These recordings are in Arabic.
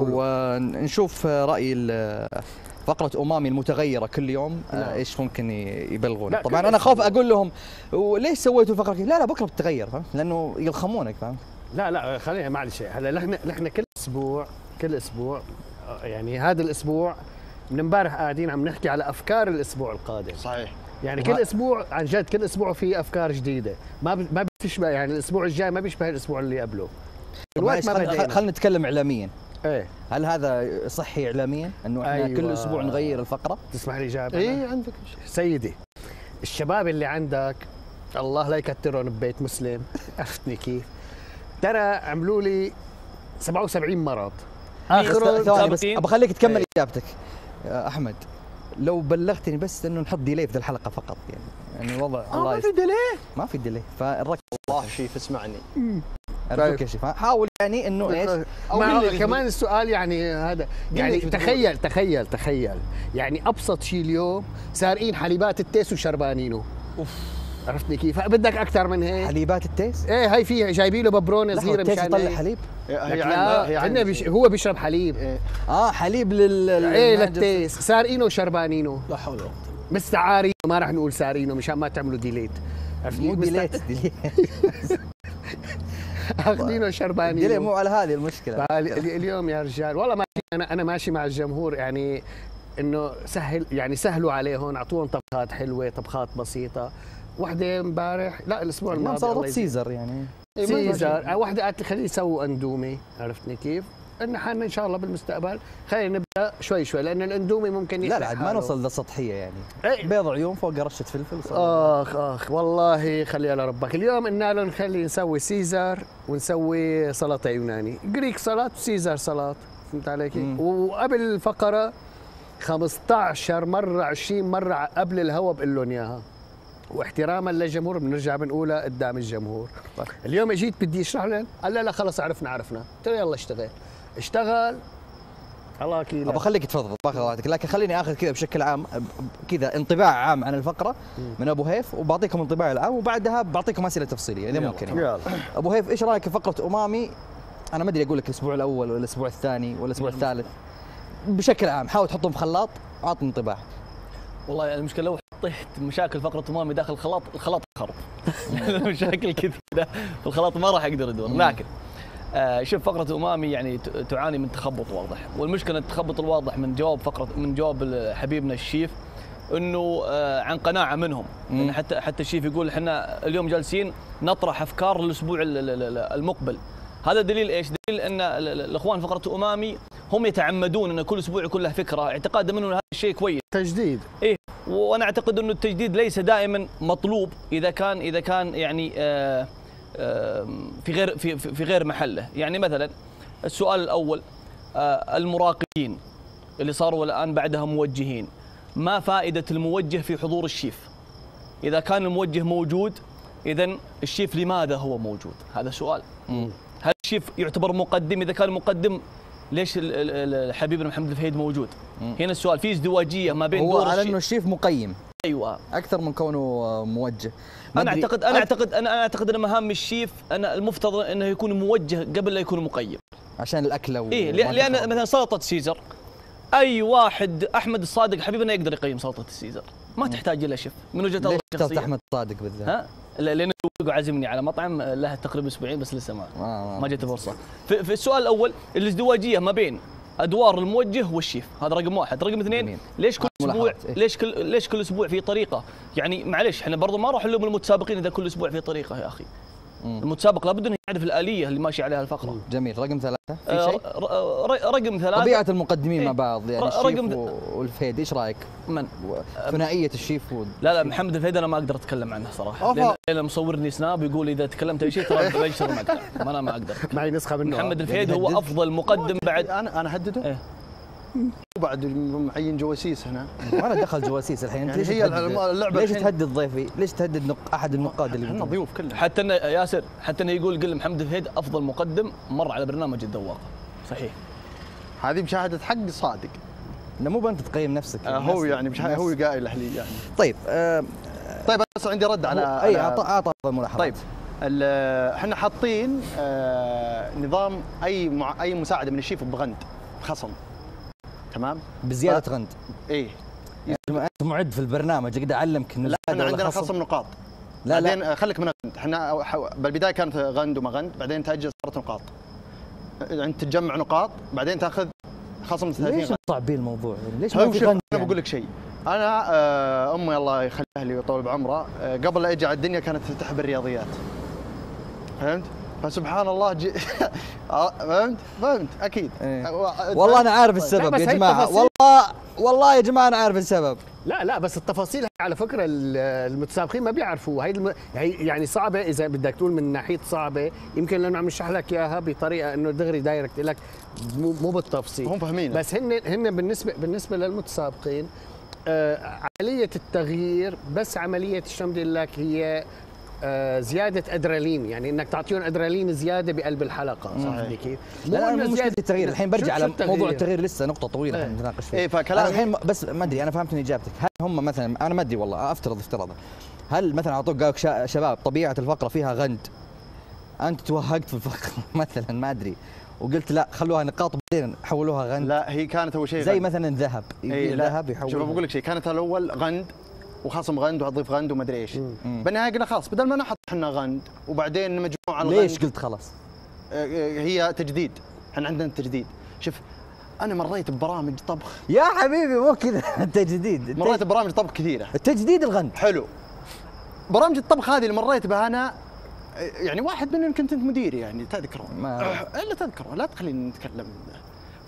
ونشوف رأي فقرة أومامي المتغيرة كل يوم ايش ممكن يبلغون. طبعا انا خاف اقول لهم ليش سويتوا الفقرة كذا، لا بكره بتتغير، فاهم؟ لانه يلخمونك، فاهم؟ لا خلينا معلش. هلا نحن كل اسبوع يعني هذا الاسبوع من امبارح قاعدين عم نحكي على افكار الاسبوع القادم. صحيح. يعني كل اسبوع عن جد كل اسبوع في افكار جديده، ما بتشبه يعني الاسبوع الجاي ما بيشبه الاسبوع اللي قبله. الوقت ما بدينا. خلينا نتكلم اعلاميا. ايه هل هذا صحي اعلاميا انه احنا أيوة كل اسبوع نغير الفقره؟ تسمح لي جاب؟ اي عندك سيدي. الشباب اللي عندك الله لا يكترهم ببيت مسلم، عرفتني كيف؟ ترى عملوا لي 77 مرض. اخر ثواني بس بخليك تكمل اجابتك. احمد لو بلغتني بس انه نحط ديلي في الحلقه فقط، يعني الوضع الله ما في ديلي فالركز والله شيف اسمعني ارجوك يا شيف، حاول يعني انه ايش كمان السؤال يعني هذا يعني تخيل تخيل تخيل يعني ابسط شيء اليوم سارقين حليبات التيس وشربانينه. اوف عرفتني كيف؟ بدك اكثر من هيك؟ حليبات التيس؟ ايه هي فيها جايبين له ببرونه صغيره مشان التيس يطلع حليب؟ لا هو بيشرب حليب. إيه. حليب ايه للتيس سارقينه وشربانينه. لا حول ولا قوه. مستعارينه، ما رح نقول سارقينه مشان ما تعملوا ديليت. مو ديليت اخذينه وشربانينه. ديليت مو على هذه المشكله. اليوم يا رجال والله ما انا ماشي مع الجمهور يعني انه سهل يعني سهلوا عليهم، اعطوهم طبخات حلوه، طبخات بسيطه. واحدة امبارح لا الاسبوع الماضي سلطة سيزر يعني سيزر واحدة قالت لي خليني اسوي اندومي، عرفتني كيف؟ ان حالنا ان شاء الله بالمستقبل خلينا نبدا شوي شوي لان الاندومي ممكن يفتح لا عاد ما نوصل لسطحية يعني بيض عيون فوق رشة فلفل اخ والله خليها لربك. اليوم قلنا له نخلي نسوي سيزر ونسوي سلطة يوناني، جريك سلطة وسيزر سلطة، فهمت عليكي؟ وقبل الفقرة 15 مرة 20 مرة قبل الهوا بقول لهم اياها واحتراما للجمهور بنرجع بنقولها قدام الجمهور. اليوم اجيت بدي اشرح لهم قال لا خلص عرفنا قلت له يلا اشتغل الله اكيد بخليك تفضل لكن خليني اخذ كذا بشكل عام كذا انطباع عام عن الفقره من ابو هيف وبعطيكم انطباع العام وبعدها بعطيكم اسئله تفصيليه اذا ممكن. يلا. ابو هيف ايش رايك في فقره أومامي؟ انا ما ادري اقول لك الاسبوع الاول ولا الاسبوع الثاني ولا الاسبوع الثالث بشكل عام، حاول تحطهم في خلاط اعطني انطباع. والله المشكله لو طحت مشاكل فقرة أومامي داخل الخلاط خرب مشاكل كثيرة في الخلاط ما راح يقدر يدور. لكن شوف فقرة أومامي يعني تعاني من تخبط واضح، والمشكلة التخبط الواضح من جواب جواب حبيبنا الشيف انه عن قناعة منهم إن حتى الشيف يقول احنا اليوم جالسين نطرح افكار الاسبوع المقبل. هذا دليل ايش؟ دليل ان الاخوان فقرة أومامي هم يتعمدون ان كل اسبوع يكون له فكرة اعتقادا منهم هذا الشيء كويس تجديد. ايه وانا اعتقد انه التجديد ليس دائما مطلوب اذا كان يعني في غير في غير محله. يعني مثلا السؤال الاول المراقبين اللي صاروا الان بعدها موجهين، ما فائده الموجه في حضور الشيف؟ اذا كان الموجه موجود اذا الشيف لماذا هو موجود؟ هذا سؤال. هل الشيف يعتبر مقدم؟ اذا كان مقدم ليش حبيبنا محمد الفهيد موجود؟ هنا السؤال في ازدواجيه ما بين هو على انه الشيف مقيم ايوه اكثر من كونه موجه. انا اعتقد ان مهام الشيف انا المفترض انه يكون موجه قبل لا يكون مقيم عشان الاكله لان مثلا سلطه سيزر اي واحد احمد الصادق حبيبنا يقدر يقيم سلطه السيزر ما تحتاج الى شيف من وجهه نظري الشخصيه. احمد الصادق بالذات لانه عازمني على مطعم له تقريبا اسبوعين بس لسه ما جت فرصه. في السؤال الاول الازدواجيه ما بين ادوار الموجه والشيف، هذا رقم واحد. رقم اثنين ليش كل اسبوع في طريقه؟ يعني معلش احنا برضه ما راح نلوم المتسابقين اذا كل اسبوع في طريقه يا اخي. المتسابق لابد انه يعرف الاليه اللي ماشي عليها الفقره. جميل. رقم ثلاثه في شيء؟ رقم ثلاثه طبيعه المقدمين مع بعض يعني الشيف والفهيد ايش رايك؟ من؟ ثنائيه الشيف لا محمد الفهيد انا ما اقدر اتكلم عنه صراحه لأنه مصورني سناب يقول اذا تكلمت اي شيء ترى بنشر معك انا ما اقدر معي نسخه منه. محمد الفهيد هو افضل مقدم بعد انا احدده؟ ايه وبعد معين جواسيس هنا وانا دخل جواسيس الحين يعني هي اللعبه. ليش تهدد ضيفي؟ ليش تهدد احد النقاد اللي احنا ضيوف كلنا حتى ياسر حتى انه يقول محمد الفهيد افضل مقدم مر على برنامج الذواقه. صحيح هذه مشاهده حق صادق انه مو بنت تقيم نفسك هو يعني مش هو قايل لي يعني. طيب طيب بس عندي رد على اي اعطى ملاحظات. طيب احنا حاطين نظام اي مساعده من الشيف بغند خصم تمام بزياده غند. ايه يعني انت معد في البرنامج اقدر اعلمك انه لا احنا عندنا خصم نقاط. لا بعدين لا خليك من غند، احنا بالبدايه كانت غند وما غند، بعدين تاجل صارت نقاط. انت تجمع نقاط بعدين تاخذ خصم 30. ليش صعبين الموضوع؟ ليش ما في غند؟ انا بقول لك شيء، انا امي الله يخلي اهلي ويطول بعمره قبل لا اجي على الدنيا كانت تفتح بالرياضيات. فهمت؟ فسبحان الله جي... فهمت؟ فهمت اكيد. إيه. والله انا عارف السبب يا جماعه، والله يا جماعه انا عارف السبب. لا بس التفاصيل على فكره المتسابقين ما بيعرفوها، هي يعني صعبه اذا بدك تقول من ناحيه صعبه، يمكن لانه عم نشرح لك اياها بطريقه انه دغري دايركت لك مو بالتفصيل. هم فاهمين بس هن بالنسبه للمتسابقين عمليه التغيير، بس عمليه الشمد لك هي زياده ادرينالين، يعني انك تعطيهم ادرينالين زياده بقلب الحلقه، صح كيف؟ مو مشكله التغيير، الحين برجع على موضوع التغيير لسه نقطه طويله احنا نتناقش فيها. ايه فكلام الحين بس ما ادري انا فهمت من اجابتك، هل هم مثلا انا ما ادري والله افتراضا هل مثلا اعطوك قالوا شباب طبيعه الفقره فيها غند، انت توهقت في الفقره مثلا ما ادري وقلت لا خلوها نقاط بعدين حولوها غند؟ لا هي كانت اول شيء زي مثلا ذهب، الذهب يحول. شوف بقول لك شيء، كانت الاول غند وخصم غند وهتضيف غند وما ادري ايش، بالنهايه قلنا خلاص بدل ما نحط احنا غند وبعدين مجموعه الغند. ليش قلت خلاص؟ هي تجديد، احنا عندنا تجديد. شوف انا مريت ببرامج طبخ يا حبيبي مو كذا التجديد، مريت ببرامج طبخ كثيره التجديد الغند حلو. برامج الطبخ هذه اللي مريت بها انا يعني واحد منهم كنت انت مديري يعني تذكره، الا تذكره لا تخليني نتكلم،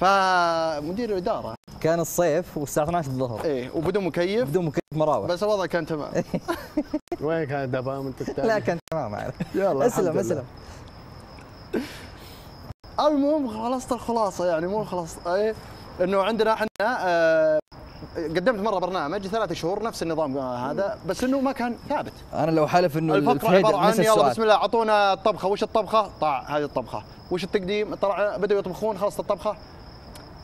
فمدير الاداره كان الصيف والساعه 12 الظهر. ايه وبدون مكيف، بدون مكيف مراوح، بس الوضع كان تمام. وين كان دبام انت؟ لا كان تمام عارف. يلا اسلم اسلم. المهم خلصت الخلاصه يعني مو خلصت ايه انه عندنا احنا قدمت مره برنامج 3 شهور نفس النظام هذا، بس انه ما كان ثابت. انا لو حالف انه الفقره عباره عن يلا بسم الله اعطونا الطبخه، وش الطبخه؟ طاع هذه الطبخه، وش التقديم؟ طلع بداوا يطبخون خلصت الطبخه.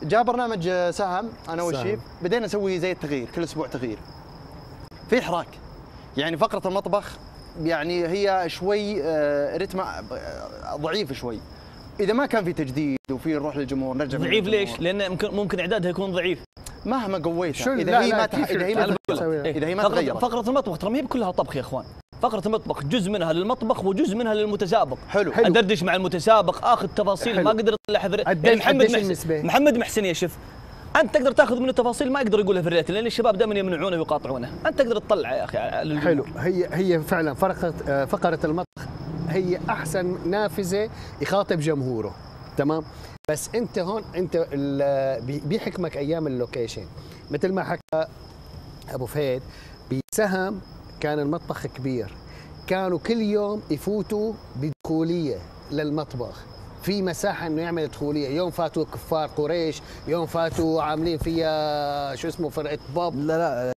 جاء برنامج سهم انا والشيب، بدينا نسوي زي التغيير كل اسبوع تغيير. في حراك يعني فقره المطبخ يعني هي شوي رتمه ضعيف شوي. اذا ما كان في تجديد وفي نروح للجمهور نرجع ضعيف ليش؟ لأن ممكن اعدادها يكون ضعيف. مهما قويتها اذا هي ما تغيرت. فقره المطبخ ترى ما هي كلها طبخ يا اخوان. فقرة المطبخ جزء منها للمطبخ وجزء منها للمتسابق. حلو أدردش مع المتسابق آخذ تفاصيل ما قدرت إلا حذر. يعني محمد محسن يشف أنت تقدر تاخذ منه تفاصيل ما يقدر يقولها في الريت، لأن الشباب دائما يمنعونه ويقاطعونه، أنت تقدر تطلع يا أخي. حلو هي فعلا فقرة المطبخ هي أحسن نافذة يخاطب جمهوره تمام، بس أنت هون أنت بيحكمك أيام اللوكيشن مثل ما حكى أبو فهد بسهم. كان المطبخ كبير، كانوا كل يوم يفوتوا بدخوليه للمطبخ، في مساحه انه يعمل دخوليه، يوم فاتوا كفار قريش، يوم فاتوا عاملين فيها شو اسمه فرقه باب. لا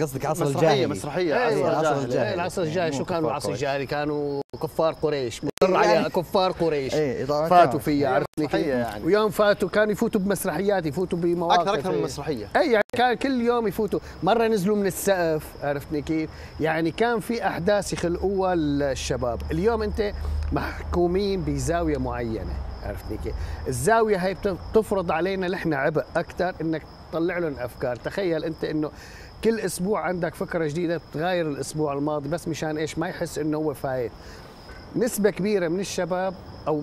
قصدك عصر الجاهلي. مسرحيه العصر الجاهلي. العصر الجاهلي شو كانوا العصر الجاهلي؟ كانوا كفار قريش، مقر عليها كفار قريش. فاتوا فيها عرفت يعني. ويوم فاتوا كانوا يفوتوا بمسرحيات، يفوتوا بمواقف اكثر من مسرحيه. اي يعني كان كل يوم يفوتوا، مره نزلوا من السقف عرفتني كيف؟ يعني كان في احداث يخلقوها الشباب، اليوم انت محكومين بزاويه معينه عرفتني كيف؟ الزاويه هي بتفرض علينا نحن عبء اكثر انك تطلع لهم افكار، تخيل انت انه كل اسبوع عندك فكره جديده بتغير الاسبوع الماضي بس مشان ايش؟ ما يحس انه هو فايت. نسبة كبيرة من الشباب أو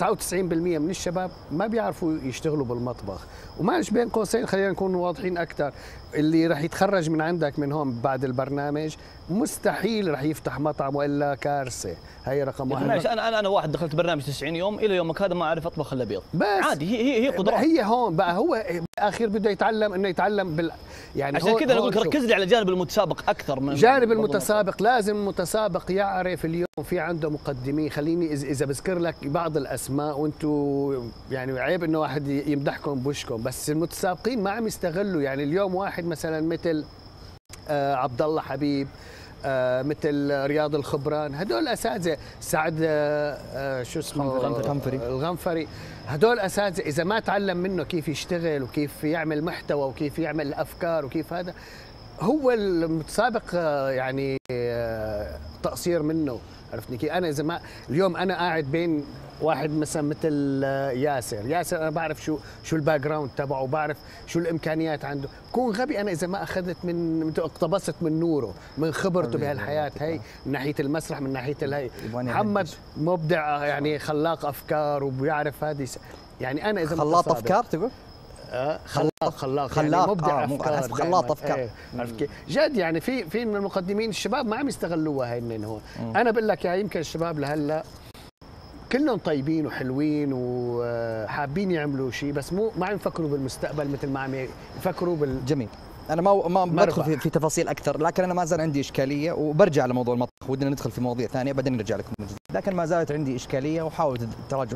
99% من الشباب ما بيعرفوا يشتغلوا بالمطبخ، ومعلش بين قوسين خلينا نكون واضحين أكثر، اللي رح يتخرج من عندك من هون بعد البرنامج مستحيل رح يفتح مطعم وإلا كارثة، هي رقم واحد. أنا واحد دخلت برنامج 90 يوم إلى يومك هذا ما أعرف أطبخ إلا بيض. بس عادي هي قدرات. هي هون بقى هو بالأخير بده يتعلم إنه يتعلم يعني عشان كذا أنا أقول لك ركز لي على جانب المتسابق أكثر من جانب المتسابق، لازم المتسابق يعرف اليوم في عنده مقدمين، خليني إذا بذكر لك بعض الأسماء وأنتم يعني عيب إنه واحد يمدحكم بوشكم، بس المتسابقين ما عم يستغلوا يعني اليوم واحد مثلا مثل عبد الله حبيب، مثل رياض الخبران، هدول اساتذه، سعد شو اسمه الغنفري، هدول اساتذه اذا ما تعلم منه كيف يشتغل وكيف يعمل محتوى وكيف يعمل افكار وكيف هذا هو المتسابق يعني تقصير منه عرفتني كيف؟ انا اذا ما اليوم انا قاعد بين واحد مثلا مثل ياسر انا بعرف شو الباك جراوند تبعه وبعرف شو الامكانيات عنده، بكون غبي انا اذا ما اخذت من اقتبست من نوره، من خبرته بهالحياه هي، من ناحيه المسرح، من ناحيه الهي. محمد مبدع يعني، خلاق افكار وبيعرف هذه يعني انا اذا خلاط افكار تقول؟ خلاق يعني مبدع افكار، خلاط افكار عرفت كيف؟ جد يعني في من المقدمين الشباب ما عم يستغلوها هي من هون. انا بقول لك يعني يمكن الشباب لهلا كلهم طيبين وحلوين وحابين يعملوا شيء، بس مو ما عم يفكروا بالمستقبل مثل ما عم يفكروا جميل. انا ما بدخل في تفاصيل اكثر، لكن انا ما زال عندي اشكاليه وبرجع لموضوع المطبخ، ودنا ندخل في مواضيع ثانيه بعدين نرجع لكم من جديد، لكن ما زالت عندي اشكاليه وحاولت تراجع